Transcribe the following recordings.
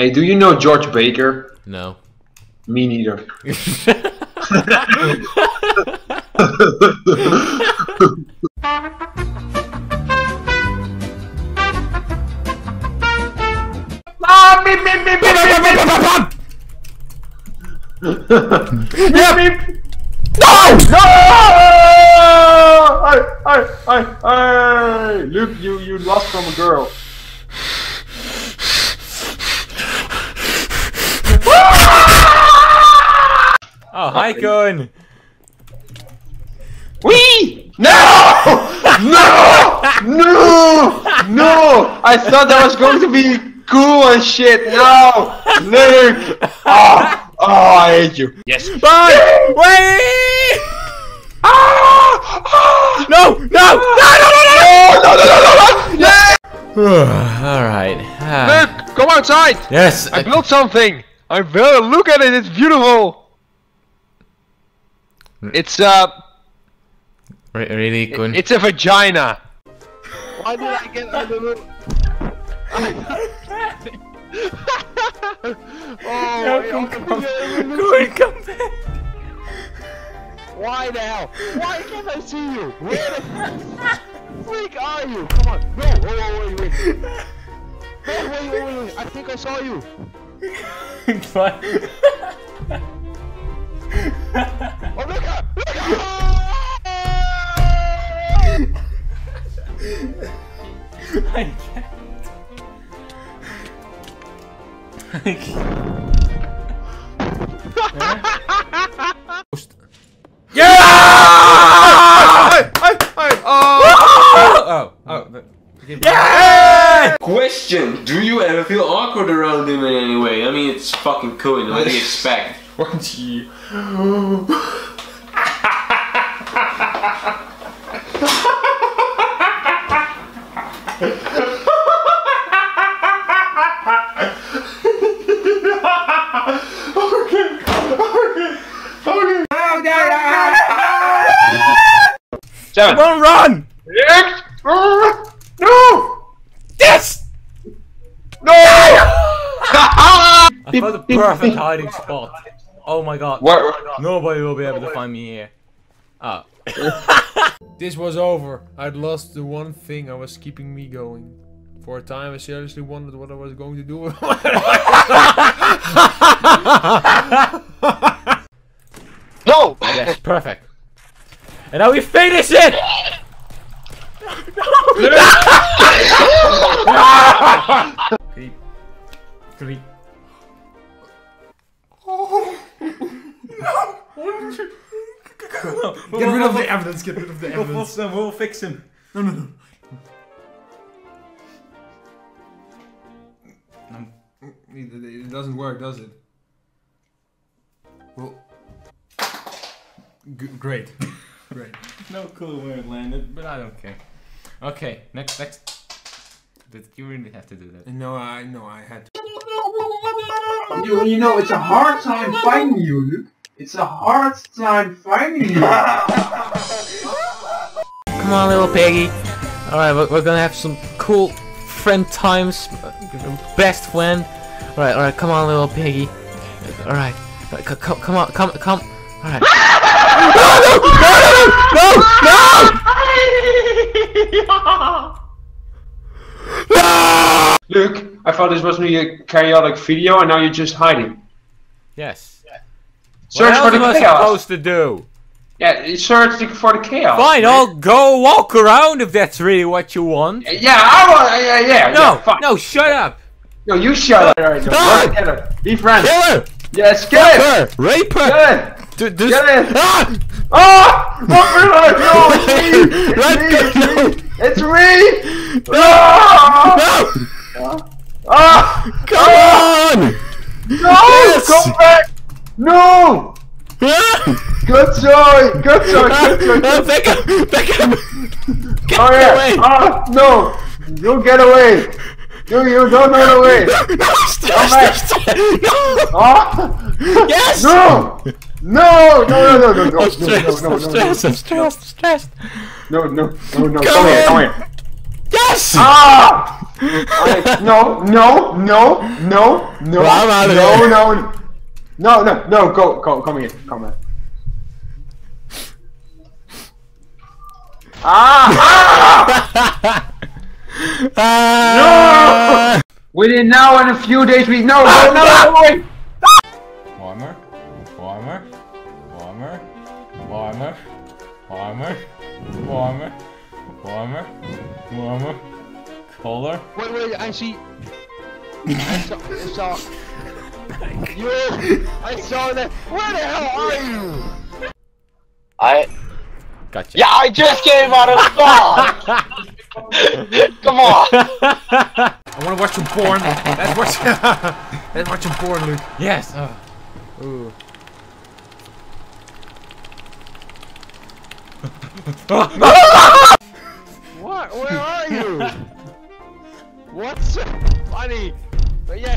Hey, do you know George Baker? No. Me neither. No! No! Hey, Luke, you lost from a girl. Oh, hi, Koen. Wee! No! No! No! No! I thought that was going to be cool and shit. No! Luke! Oh, oh, I hate you. Yes. Bye! Wait! No! No! No! No! No! No! No! No! No! All right. Look, come outside. Yes. I built something. I built. Look at it. It's beautiful. Really good. It's a vagina. Why did I get out of the room? Oh! Come back. Why now? Why can't I see you? Where the freak are you? Come on! No! Wait! Wait! I think I saw you. What? Oh, look out! Look out! I can't. I can't. Yeah! Yeah! Question: do you ever feel awkward around him in any way? I mean, it's fucking Koen. What do you expect? What do you? Seven. Come on, run! Yes. No! Yes! No! I found the perfect hiding spot. Oh my god. Where? Nobody will be able to find me here. Oh. This was over. I'd lost the one thing that was keeping me going. For a time, I seriously wondered what I was going to do. No! Yes, perfect. And now we finish it! No! Creep. Creep. Oh. No! Get rid of the evidence, get rid of the evidence. We'll fix him. No. It doesn't work, does it? Well... Great. Right. No clue where it landed, but I don't care. Okay, next. Did you really have to do that? No, I had to. You know, it's a hard time finding you, Luke. It's a hard time finding you. Come on, little piggy. Alright, we're gonna have some cool friend times. Best friend. Alright, come on, little piggy. Alright, come on. Alright. No! Luke, I thought this was a chaotic video, and now you're just hiding. Yes. Yeah. Search for the chaos. What am I supposed to do? Yeah, search for the chaos. Fine, I'll go walk around if that's really what you want. Yeah, I want. Yeah. No, shut up. No, you shut up. Alright, no, get her. Be friends. Kill her. Yes, get her. Rape her. Get her. This... Get it! Ah! Ah! No, it's me! No! No! Ah! Come on! No! Yes. Come back! No! Good joy! Good joy! Good joy! Back up! Back up! Get away! Ah! No! You get away! You don't run away! No! Stop! Ah! Yes! No! No! I'm stressed. No, come here. Yes! Ah! No, well, I'm out of here. No, come here. Ah! No! Within now and a few days we know. No, Warmer. Color. Wait, I saw. I saw that. Where the hell are you? I gotcha. Yeah, I just came out of spawn. Come on. I want to watch you born. Let's watch you born, Luke. Yes. Ooh. What? Where are you? What's so funny? But yeah.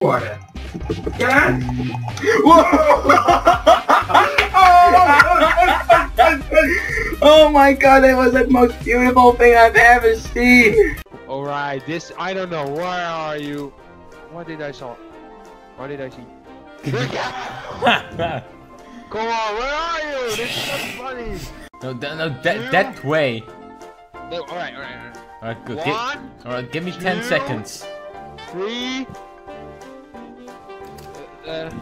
What? Yeah. Oh my god, that was the most beautiful thing I've ever seen. All right, this I don't know. Where are you? What did I saw? What did I see? Come on, where are you? This is so funny. No, that way. No, alright. Alright, good. Alright, give me 10 seconds. 3, 5.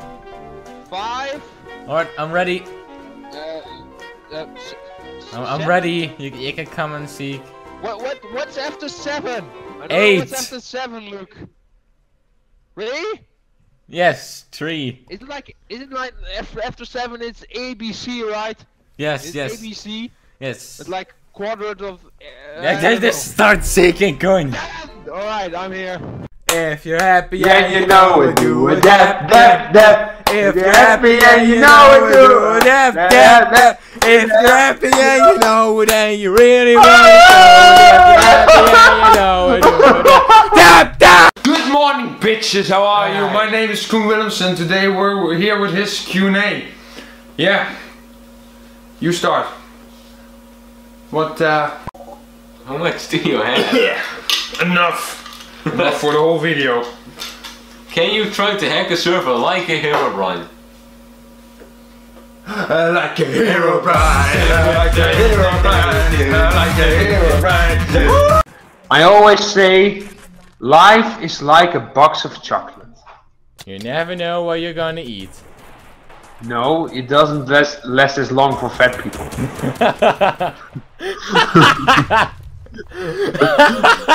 Alright, I'm ready. I'm ready. You can come and see. What's after 7? I don't 8. Know what's after 7, Luke? Really? Yes, 3. Isn't like after 7 it's ABC, right? Yes, it's yes. ABC. Yes. It's like quadrant of. Yeah, just start seeking coin. All right, I'm here. If you're happy and you know it, do a dab. If you're happy and you know it, do a dab. If you're happy and you know it, and you really want it, if you're happy and you know it, do a dab. Good morning, bitches. How are you? My name is Koen Willemsen. Today we're here with his Q&A. Yeah. You start. What, how much do you have? Yeah. Enough. Enough for the whole video. Can you try to hack a server like a Herobrine? Like a Herobrine. Like a Herobrine. Like a Herobrine. I always say, life is like a box of chocolate. You never know what you're gonna eat. No, it doesn't last as long for fat people.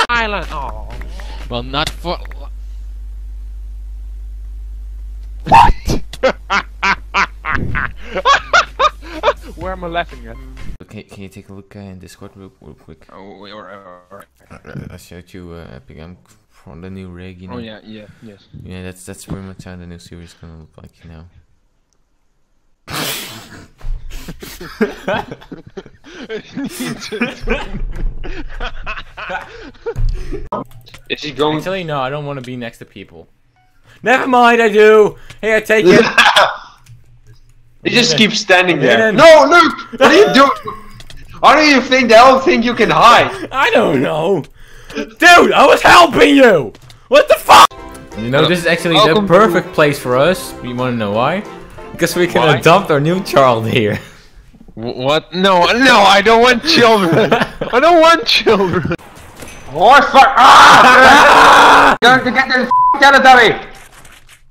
Island. Oh. Well, not for. What? Where am I laughing at? Okay, can you take a look in Discord real quick? Oh, alright. I showed you Epic. I'm from the new rig, you know. Oh yes. Yeah, that's pretty much how the new series is gonna look like, you know. Is he going? Actually, no, I don't want to be next to people. Never mind, I do. Here, take it. He just keeps standing there. No, look! What are you doing? How do you think they all think you can hide? I don't know, dude. I was helping you. What the fuck? You know, this is actually the perfect place for us. You want to know why? Because we can adopt our new child here. What? No, I don't want children. I don't want children. Horse fuck! Ah! Don't get the f***ing Teletubby!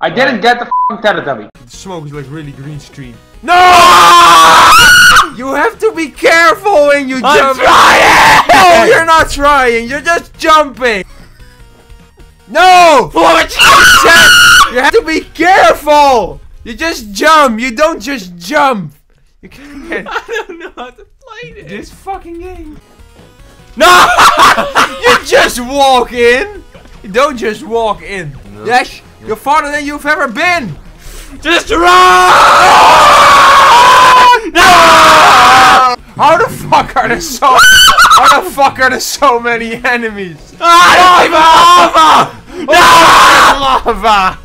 I didn't get the f***ing Teletubby. The smoke is like really green stream. No! You have to be careful when you jump. I'm trying! No, you're not trying. You're just jumping. No! You have to be careful. You just jump! You don't just jump! You can't. I don't know how to play this fucking game. No! You just walk in! You don't just walk in. No. Dash, you're farther than you've ever been! Just run! No! How the fuck are there so many enemies? Ah, lava! No! Lava!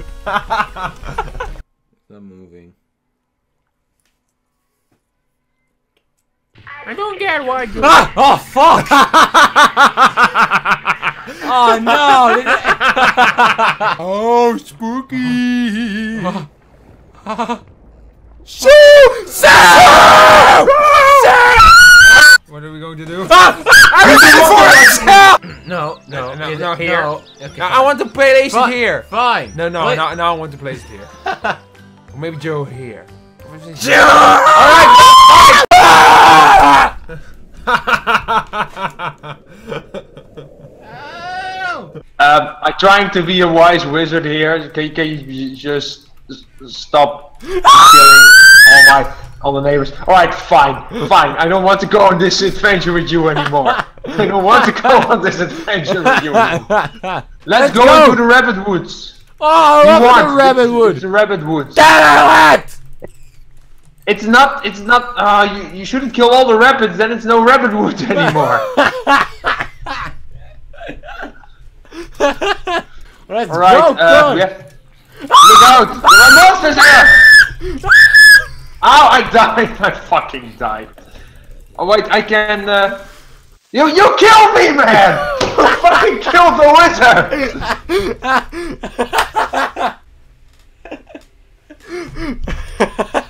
Moving. I don't get why. George. Ah! Oh fuck! Oh no! Oh spooky! Shoo! What are we going to do? I was for it! No, here. No. Okay, I want the PlayStation here. Fine. No, I want the PlayStation here. Or maybe Joe here. Joe! Alright! I'm trying to be a wise wizard here. Can you just stop killing all the neighbors? Alright, fine. I don't want to go on this adventure with you anymore. Let's go into the rabbit woods. Oh, the rabbit woods. The rabbit woods. Damn it! It's not, you shouldn't kill all the rabbits, then it's no rabbit wood anymore. Alright, we have... Look out! There are monsters here! Ow, I died! I fucking died. Oh wait, I can, You killed me, man! You fucking killed the wizard!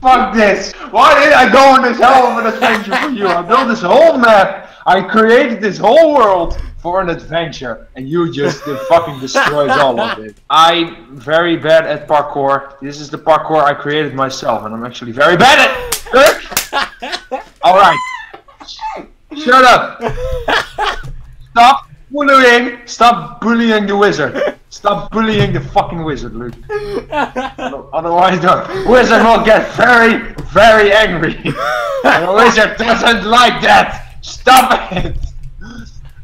Fuck this! Why did I go on this hell of an adventure for you? I built this whole map! I created this whole world for an adventure, and you just fucking destroyed all of it. I'm very bad at parkour. This is the parkour I created myself, and I'm actually very bad at it! Alright. Shut up! Stop bullying! Stop bullying the wizard! Stop bullying the fucking wizard, Luke. Otherwise the wizard will get very, very angry. And the wizard doesn't like that. Stop it.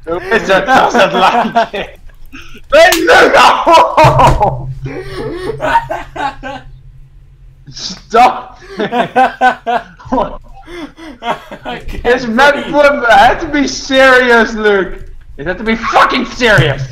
The wizard doesn't like it. Hey, Luke! Oh! Stop it. This map had to be serious, Luke. It had to be fucking serious.